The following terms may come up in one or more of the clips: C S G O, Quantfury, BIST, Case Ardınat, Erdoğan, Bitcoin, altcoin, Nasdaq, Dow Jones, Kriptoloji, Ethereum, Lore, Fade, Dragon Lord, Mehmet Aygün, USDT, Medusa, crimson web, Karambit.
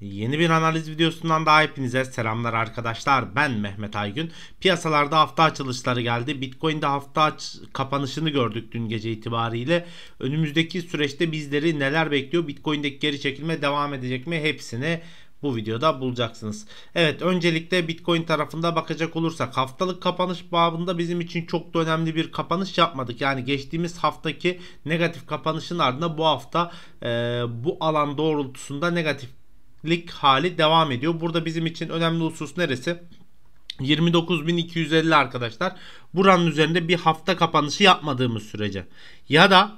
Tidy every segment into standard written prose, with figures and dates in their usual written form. Yeni bir analiz videosundan daha hepinize selamlar arkadaşlar. Ben Mehmet Aygün. Piyasalarda hafta açılışları geldi. Bitcoin'de hafta kapanışını gördük dün gece itibariyle. Önümüzdeki süreçte bizleri neler bekliyor? Bitcoin'deki geri çekilme devam edecek mi? Hepsini bu videoda bulacaksınız. Evet, öncelikle Bitcoin tarafında bakacak olursak haftalık kapanış babında bizim için çok da önemli bir kapanış yapmadık. Yani geçtiğimiz haftaki negatif kapanışın ardından bu hafta bu alan doğrultusunda negatiflik hali devam ediyor. Burada bizim için önemli husus neresi? 29.250 arkadaşlar. Buranın üzerinde bir hafta kapanışı yapmadığımız sürece ya da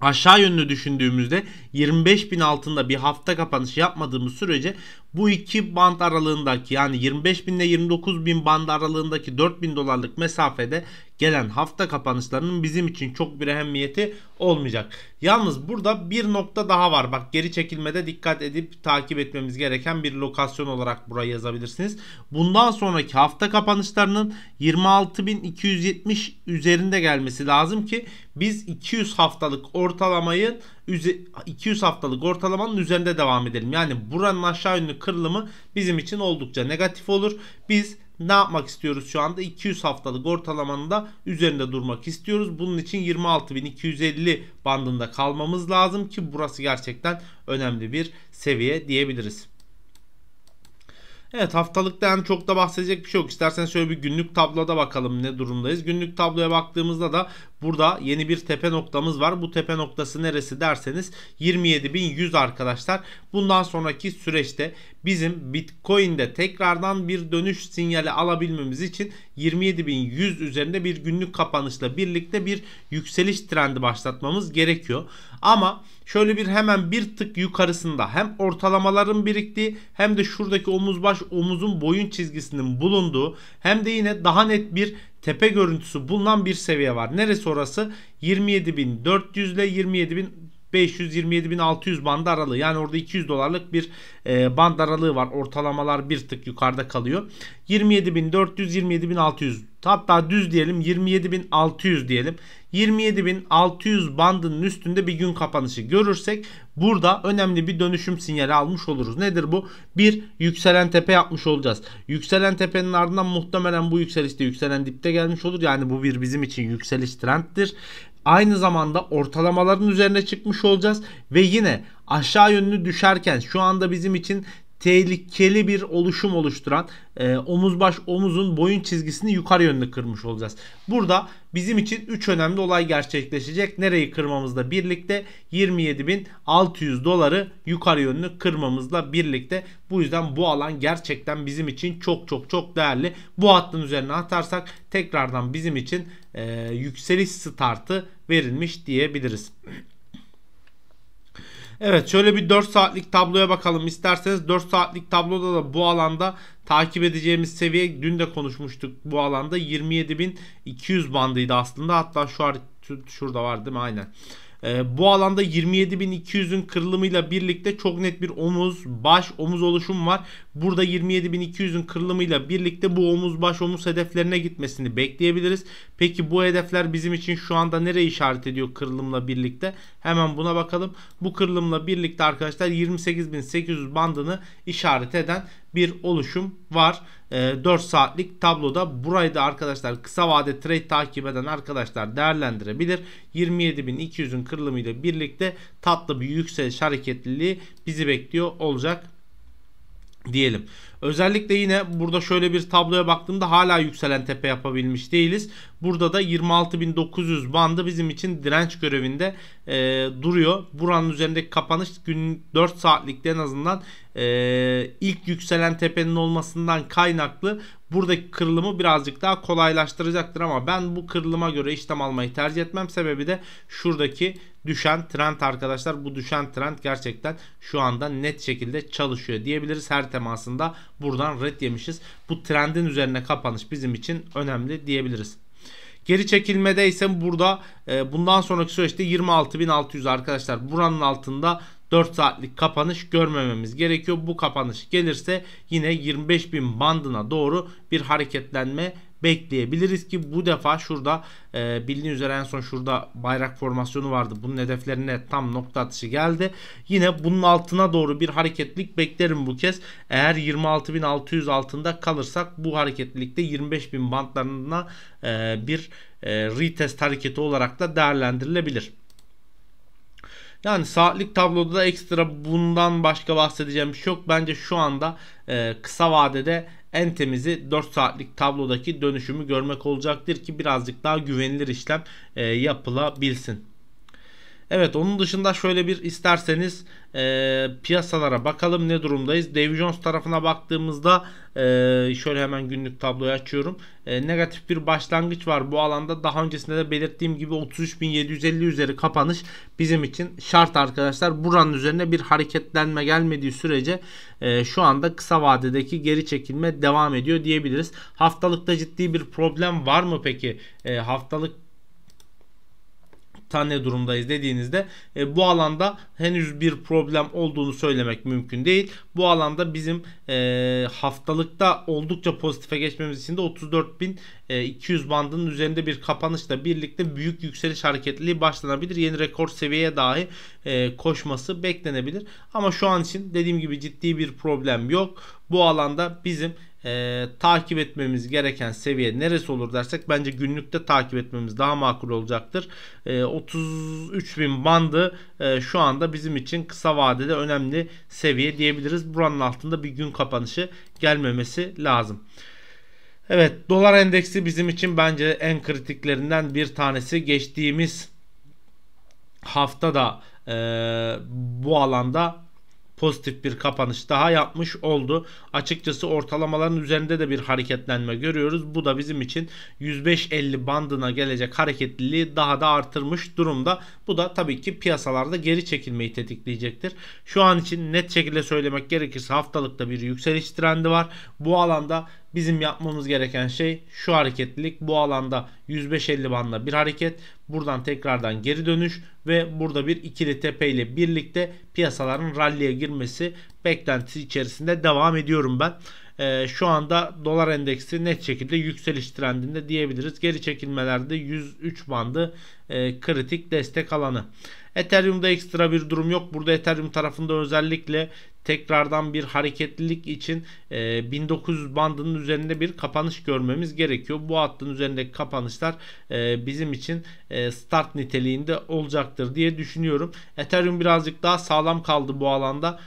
aşağı yönlü düşündüğümüzde 25.000 altında bir hafta kapanışı yapmadığımız sürece bu iki band aralığındaki, yani 25.000 ile 29.000 bandı aralığındaki 4.000 dolarlık mesafede gelen hafta kapanışlarının bizim için çok bir ehemmiyeti olmayacak. Yalnız burada bir nokta daha var. Bak, geri çekilmede dikkat edip takip etmemiz gereken bir lokasyon olarak buraya yazabilirsiniz. Bundan sonraki hafta kapanışlarının 26.270 üzerinde gelmesi lazım ki biz 200 haftalık ortalamanın üzerinde devam edelim. Yani buranın aşağı yönlü kırılımı bizim için oldukça negatif olur. Biz ne yapmak istiyoruz şu anda? 200 haftalık ortalamanın da üzerinde durmak istiyoruz. Bunun için 26.250 bandında kalmamız lazım ki burası gerçekten önemli bir seviye diyebiliriz. Evet, haftalıkta yani çok da bahsedecek bir şey yok. İsterseniz şöyle bir günlük tabloda bakalım ne durumdayız. Günlük tabloya baktığımızda da burada yeni bir tepe noktamız var. Bu tepe noktası neresi derseniz 27.100 arkadaşlar. Bundan sonraki süreçte bizim Bitcoin'de tekrardan bir dönüş sinyali alabilmemiz için 27.100 üzerinde bir günlük kapanışla birlikte bir yükseliş trendi başlatmamız gerekiyor. Ama şöyle bir hemen bir tık yukarısında hem ortalamaların biriktiği hem de şuradaki omuzun boyun çizgisinin bulunduğu hem de yine daha net bir tepe görüntüsü bulunan bir seviye var. Neresi orası? 27.400 ile 27.500-27.600 bandı aralığı. Yani orada 200 dolarlık bir band aralığı var. Ortalamalar bir tık yukarıda kalıyor. 27.400-27.600, hatta düz diyelim 27.600 diyelim. 27.600 bandının üstünde bir gün kapanışı görürsek burada önemli bir dönüşüm sinyali almış oluruz. Nedir bu? Bir yükselen tepe yapmış olacağız. Yükselen tepenin ardından muhtemelen bu yükselişte yükselen dipte gelmiş olur. Yani bu bir bizim için yükseliş trenddir. Aynı zamanda ortalamaların üzerine çıkmış olacağız ve yine aşağı yönlü düşerken şu anda bizim için tehlikeli bir oluşum oluşturan omuzun boyun çizgisini yukarı yönlü kırmış olacağız. Burada bizim için 3 önemli olay gerçekleşecek. Nereyi kırmamızla birlikte? 27.600 doları yukarı yönlü kırmamızla birlikte. Bu yüzden bu alan gerçekten bizim için çok çok çok değerli. Bu hattın üzerine atarsak tekrardan bizim için yükseliş startı verilmiş diyebiliriz. Evet, şöyle bir 4 saatlik tabloya bakalım isterseniz. 4 saatlik tabloda da bu alanda takip edeceğimiz seviye, dün de konuşmuştuk, bu alanda 27.200 bandıydı aslında. Hatta şurada var değil mi? Aynen. Bu alanda 27.200'ün kırılımıyla birlikte çok net bir omuz oluşum var. Burada 27.200'ün kırılımıyla birlikte bu omuz hedeflerine gitmesini bekleyebiliriz. Peki bu hedefler bizim için şu anda nereye işaret ediyor kırılımla birlikte? Hemen buna bakalım. Bu kırılımla birlikte arkadaşlar 28.800 bandını işaret eden bir oluşum var. 4 saatlik tabloda burayı da arkadaşlar kısa vade trade takip eden arkadaşlar değerlendirebilir. 27.200'ün kırılımıyla birlikte tatlı bir yükseliş hareketliliği bizi bekliyor olacak diyelim. Özellikle yine burada şöyle bir tabloya baktığımda hala yükselen tepe yapabilmiş değiliz. Burada da 26.900 bandı bizim için direnç görevinde duruyor. Buranın üzerindeki kapanış gün 4 saatlikte en azından ilk yükselen tepenin olmasından kaynaklı buradaki kırılımı birazcık daha kolaylaştıracaktır ama ben bu kırılıma göre işlem almayı tercih etmem. Sebebi de şuradaki düşen trend arkadaşlar. Bu düşen trend gerçekten şu anda net şekilde çalışıyor diyebiliriz. Her temasında buradan red yemişiz. Bu trendin üzerine kapanış bizim için önemli diyebiliriz. Geri çekilmede ise burada bundan sonraki süreçte 26.600 arkadaşlar. Buranın altında 4 saatlik kapanış görmememiz gerekiyor. Bu kapanış gelirse yine 25.000 bandına doğru bir hareketlenme bekleyebiliriz ki bu defa şurada bildiğiniz üzere en son şurada bayrak formasyonu vardı. Bunun hedeflerine tam nokta atışı geldi. Yine bunun altına doğru bir hareketlilik beklerim bu kez. Eğer 26.600 altında kalırsak bu hareketlilikte 25.000 bantlarına bir retest hareketi olarak da değerlendirilebilir. Yani saatlik tabloda da ekstra bundan başka bahsedeceğim bir şey yok. Bence şu anda kısa vadede en temizi 4 saatlik tablodaki dönüşümü görmek olacaktır ki birazcık daha güvenilir işlem yapılabilsin. Evet, onun dışında şöyle bir isterseniz piyasalara bakalım ne durumdayız. Dow Jones tarafına baktığımızda şöyle hemen günlük tabloyu açıyorum. Negatif bir başlangıç var bu alanda. Daha öncesinde de belirttiğim gibi 33.750 üzeri kapanış bizim için şart arkadaşlar. Buranın üzerine bir hareketlenme gelmediği sürece şu anda kısa vadedeki geri çekilme devam ediyor diyebiliriz. Haftalıkta ciddi bir problem var mı peki? Haftalık ne durumdayız dediğinizde bu alanda henüz bir problem olduğunu söylemek mümkün değil. Bu alanda bizim haftalıkta oldukça pozitife geçmemiz için de 34.200 bandının üzerinde bir kapanışla birlikte büyük yükseliş hareketliliği başlanabilir. Yeni rekor seviyeye dahi koşması beklenebilir. Ama şu an için dediğim gibi ciddi bir problem yok. Bu alanda bizim takip etmemiz gereken seviye neresi olur dersek bence günlükte takip etmemiz daha makul olacaktır. 33.000 bandı şu anda bizim için kısa vadede önemli seviye diyebiliriz. Buranın altında bir gün kapanışı gelmemesi lazım. Evet, dolar endeksi bizim için bence en kritiklerinden bir tanesi. Geçtiğimiz haftada bu alanda pozitif bir kapanış daha yapmış oldu. Açıkçası ortalamaların üzerinde de bir hareketlenme görüyoruz. Bu da bizim için 105.50 bandına gelecek hareketliliği daha da artırmış durumda. Bu da tabii ki piyasalarda geri çekilmeyi tetikleyecektir. Şu an için net şekilde söylemek gerekirse haftalıkta bir yükseliş trendi var. Bu alanda bizim yapmamız gereken şey şu hareketlilik. Bu alanda 105.50 bandında bir hareket. Buradan tekrardan geri dönüş ve burada bir ikili tepe ile birlikte piyasaların ralliye girmesi beklentisi içerisinde devam ediyorum ben. Şu anda dolar endeksi net şekilde yükseliş trendinde diyebiliriz. Geri çekilmelerde 103 bandı kritik destek alanı. Ethereum'da ekstra bir durum yok. Burada Ethereum tarafında özellikle tekrardan bir hareketlilik için 1900 bandının üzerinde bir kapanış görmemiz gerekiyor. Bu hattın üzerindeki kapanışlar bizim için start niteliğinde olacaktır diye düşünüyorum. Ethereum birazcık daha sağlam kaldı bu alanda.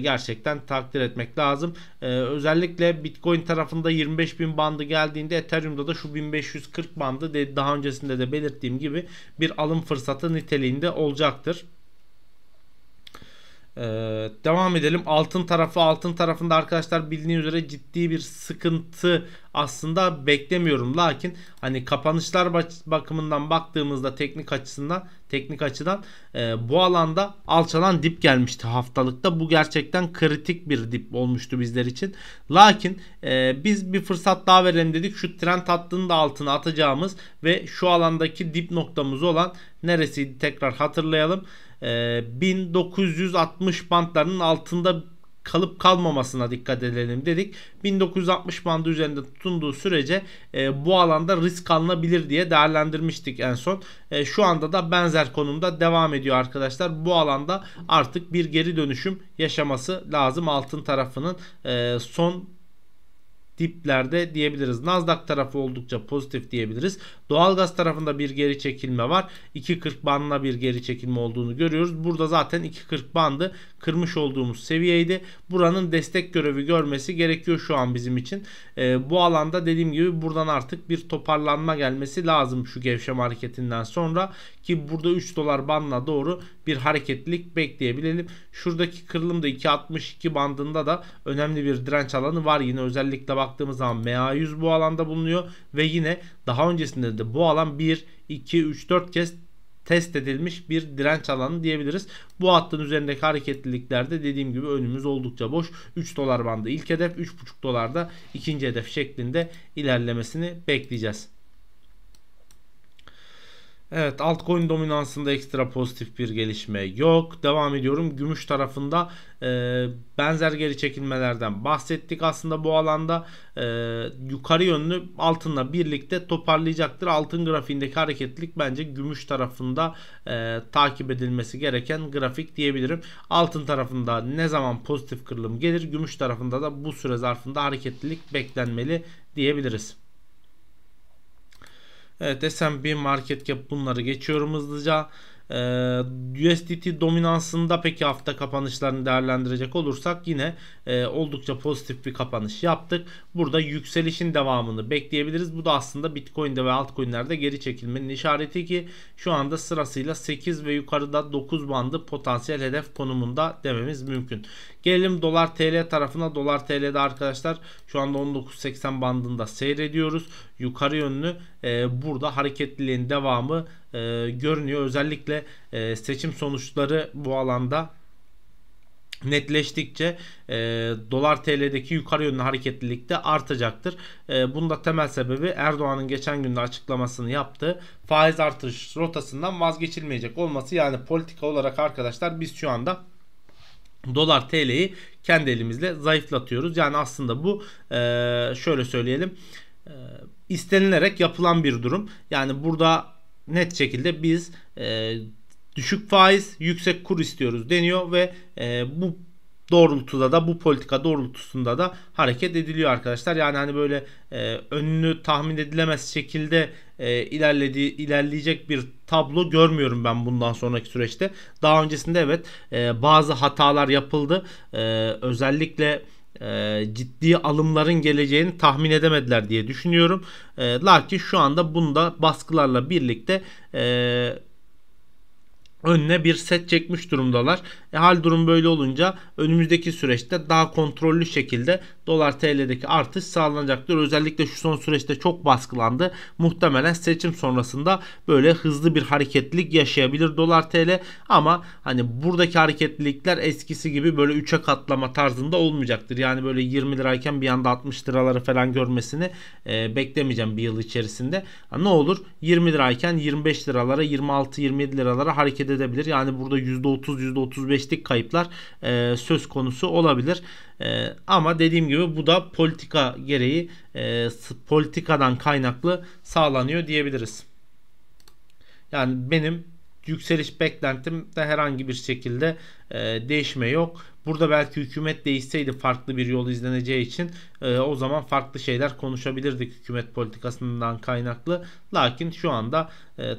Gerçekten takdir etmek lazım. Özellikle Bitcoin tarafında 25.000 bandı geldiğinde Ethereum'da da şu 1540 bandı daha öncesinde de belirttiğim gibi bir alım fırsatı niteliğinde olacaktır. Devam edelim. Altın tarafında arkadaşlar bildiğiniz üzere ciddi bir sıkıntı aslında beklemiyorum. Lakin hani kapanışlar bakımından baktığımızda teknik açıdan bu alanda alçalan dip gelmişti haftalıkta. Bu gerçekten kritik bir dip olmuştu bizler için. Lakin biz bir fırsat daha verelim dedik. Şu trend hattının da altına atacağımız ve şu alandaki dip noktamız olan neresiydi tekrar hatırlayalım. 1960 bantlarının altında kalıp kalmamasına dikkat edelim dedik. 1960 bandı üzerinde tutunduğu sürece bu alanda risk alınabilir diye değerlendirmiştik en son. Şu anda da benzer konumda devam ediyor arkadaşlar. Bu alanda artık bir geri dönüşüm yaşaması lazım altın tarafının son diplerde diyebiliriz. Nasdaq tarafı oldukça pozitif diyebiliriz. Doğalgaz tarafında bir geri çekilme var. 2.40 bandına bir geri çekilme olduğunu görüyoruz. Burada zaten 2.40 bandı kırmış olduğumuz seviyeydi. Buranın destek görevi görmesi gerekiyor şu an bizim için. Bu alanda dediğim gibi buradan artık bir toparlanma gelmesi lazım şu gevşeme hareketinden sonra ki burada 3 dolar bandına doğru bir hareketlilik bekleyebilelim. Şuradaki kırılımda 2.62 bandında da önemli bir direnç alanı var. Yine özellikle baktığımız zaman MA100 bu alanda bulunuyor ve yine daha öncesinde de bu alan 1, 2, 3, 4 kez test edilmiş bir direnç alanı diyebiliriz. Bu hattın üzerindeki hareketliliklerde dediğim gibi önümüz oldukça boş. 3 dolar bandı ilk hedef, 3.5 dolarda ikinci hedef şeklinde ilerlemesini bekleyeceğiz. Evet, altcoin dominansında ekstra pozitif bir gelişme yok. Devam ediyorum. Gümüş tarafında benzer geri çekilmelerden bahsettik. Aslında bu alanda yukarı yönlü altınla birlikte toparlayacaktır. Altın grafiğindeki hareketlilik bence gümüş tarafında takip edilmesi gereken grafik diyebilirim. Altın tarafında ne zaman pozitif kırılım gelir, gümüş tarafında da bu süre zarfında hareketlilik beklenmeli diyebiliriz. Evet, S&P market cap, bunları geçiyorum hızlıca. USDT dominansında peki hafta kapanışlarını değerlendirecek olursak yine oldukça pozitif bir kapanış yaptık. Burada yükselişin devamını bekleyebiliriz. Bu da aslında Bitcoin'de ve altcoin'lerde geri çekilmenin işareti ki şu anda sırasıyla 8 ve yukarıda 9 bandı potansiyel hedef konumunda dememiz mümkün. Gelelim dolar TL tarafına. Dolar TL'de arkadaşlar şu anda 19.80 bandında seyrediyoruz. Yukarı yönlü burada hareketliliğin devamı görünüyor. Özellikle seçim sonuçları bu alanda netleştikçe dolar TL'deki yukarı yönlü hareketlilik de artacaktır. Bunun da temel sebebi Erdoğan'ın geçen günde açıklamasını yaptığı faiz artış rotasından vazgeçilmeyecek olması. Yani politika olarak arkadaşlar biz şu anda dolar TL'yi kendi elimizle zayıflatıyoruz. Yani aslında bu şöyle söyleyelim, istenilerek yapılan bir durum. Yani burada net şekilde biz düşük faiz yüksek kur istiyoruz deniyor ve bu doğrultuda da, bu politika doğrultusunda da hareket ediliyor arkadaşlar. Yani hani böyle önünü tahmin edilemez şekilde ilerleyecek bir tablo görmüyorum ben bundan sonraki süreçte. Daha öncesinde evet bazı hatalar yapıldı. Özellikle ciddi alımların geleceğini tahmin edemediler diye düşünüyorum. Lakin şu anda bunda baskılarla birlikte önüne bir set çekmiş durumdalar. Hal durum böyle olunca önümüzdeki süreçte daha kontrollü şekilde dolar TL'deki artış sağlanacaktır. Özellikle şu son süreçte çok baskılandı. Muhtemelen seçim sonrasında böyle hızlı bir hareketlilik yaşayabilir dolar TL. Ama hani buradaki hareketlilikler eskisi gibi böyle 3'e katlama tarzında olmayacaktır. Yani böyle 20 lirayken bir anda 60 liraları falan görmesini beklemeyeceğim bir yıl içerisinde. Ne olur 20 lirayken 25 liralara, 26-27 liralara hareket edebilir. Yani burada %30-%35'lik kayıplar söz konusu olabilir. Ama dediğim gibi bu da politika gereği, politikadan kaynaklı sağlanıyor diyebiliriz. Yani benim yükseliş beklentimde herhangi bir şekilde değişme yok. Burada belki hükümet değişseydi farklı bir yol izleneceği için o zaman farklı şeyler konuşabilirdik hükümet politikasından kaynaklı. Lakin şu anda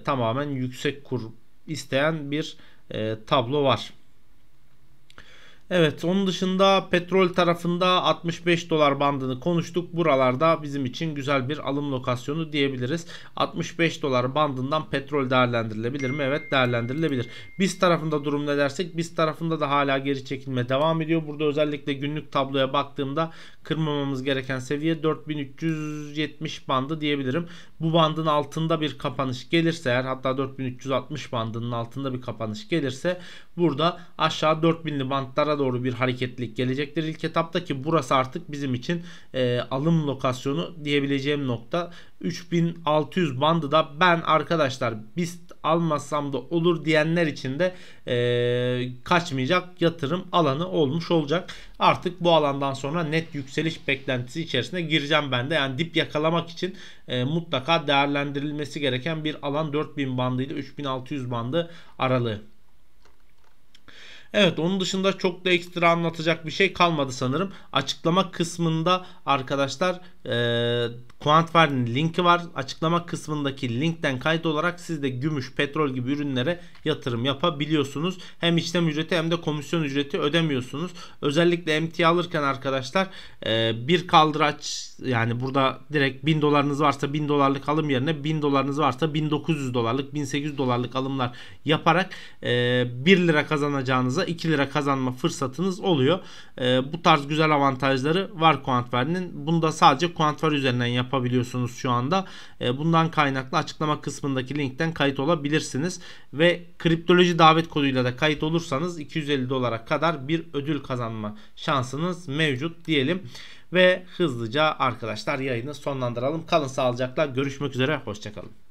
tamamen yüksek kur isteyen bir tablo var. Evet, onun dışında petrol tarafında 65 dolar bandını konuştuk. Buralarda bizim için güzel bir alım lokasyonu diyebiliriz. 65 dolar bandından petrol değerlendirilebilir mi? Evet, değerlendirilebilir. BIST tarafında durum ne dersek, BIST tarafında da hala geri çekilme devam ediyor. Burada özellikle günlük tabloya baktığımda kırmamamız gereken seviye 4370 bandı diyebilirim. Bu bandın altında bir kapanış gelirse eğer, hatta 4360 bandının altında bir kapanış gelirse burada aşağı 4000'li bandlara doğru bir hareketlilik gelecektir ilk etapta ki burası artık bizim için alım lokasyonu diyebileceğim nokta. 3600 bandı da ben arkadaşlar BIST almasam da olur diyenler için de kaçmayacak yatırım alanı olmuş olacak. Artık bu alandan sonra net yükseliş beklentisi içerisine gireceğim ben de. Yani dip yakalamak için mutlaka değerlendirilmesi gereken bir alan 4000 bandı ile 3600 bandı aralığı. Evet, onun dışında çok da ekstra anlatacak bir şey kalmadı sanırım. Açıklama kısmında arkadaşlar Quantfury'nin linki var. Açıklama kısmındaki linkten kayıt olarak siz de gümüş, petrol gibi ürünlere yatırım yapabiliyorsunuz. Hem işlem ücreti hem de komisyon ücreti ödemiyorsunuz. Özellikle emtia alırken arkadaşlar bir kaldıraç, yani burada direkt 1000 dolarınız varsa 1000 dolarlık alım yerine 1000 dolarınız varsa 1900 dolarlık, 1800 dolarlık alımlar yaparak 1 lira kazanacağınıza 2 lira kazanma fırsatınız oluyor. Bu tarz güzel avantajları var Quantfury'nin. Bunu da sadece Quantfury üzerinden yapabiliyorsunuz şu anda. Bundan kaynaklı açıklama kısmındaki linkten kayıt olabilirsiniz ve kriptoloji davet koduyla da kayıt olursanız 250 dolara kadar bir ödül kazanma şansınız mevcut diyelim ve hızlıca arkadaşlar yayını sonlandıralım. Kalın sağlıcakla, görüşmek üzere, hoşça kalın.